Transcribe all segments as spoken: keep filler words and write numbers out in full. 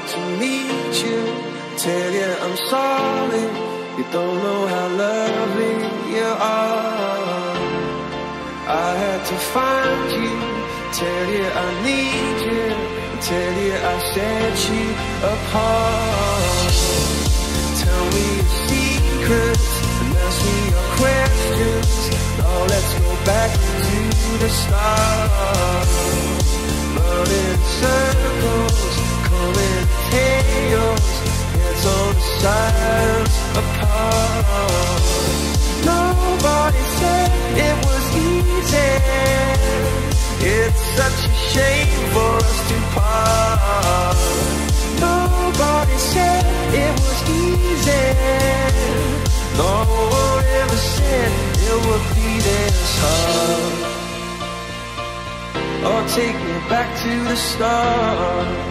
out to meet you, tell you I'm sorry. You don't know how loving you are. I had to find you, tell you I need you, tell you I set you apart. Tell me your secrets and ask me your questions. Now let's go back to the start. Running circles, calling chaos, heads on sides apart. Nobody said it was easy. It's such a shame for us to part. Nobody said it was easy. No one ever said it would be this hard. Oh, take me back to the start.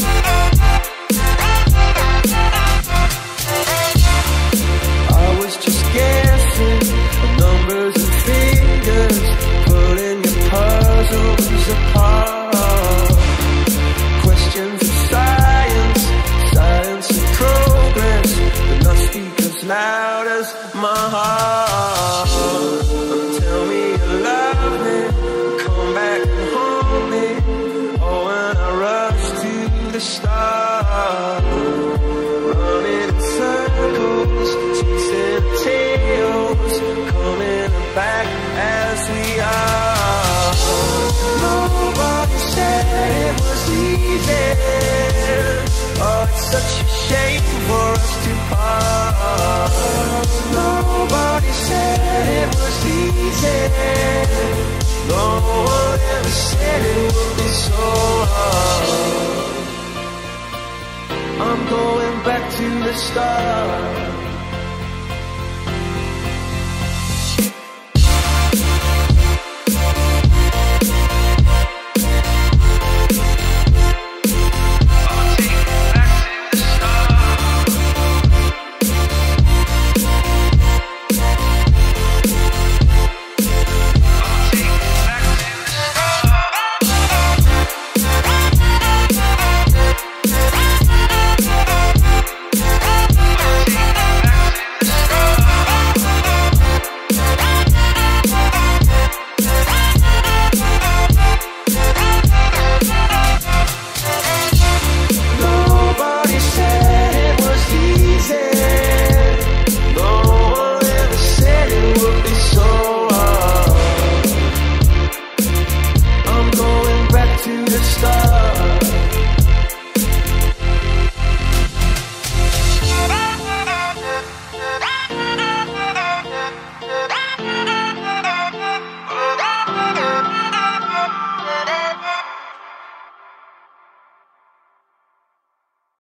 Oh, take me back to the start. Oh, take me back to the start. Going back to the start.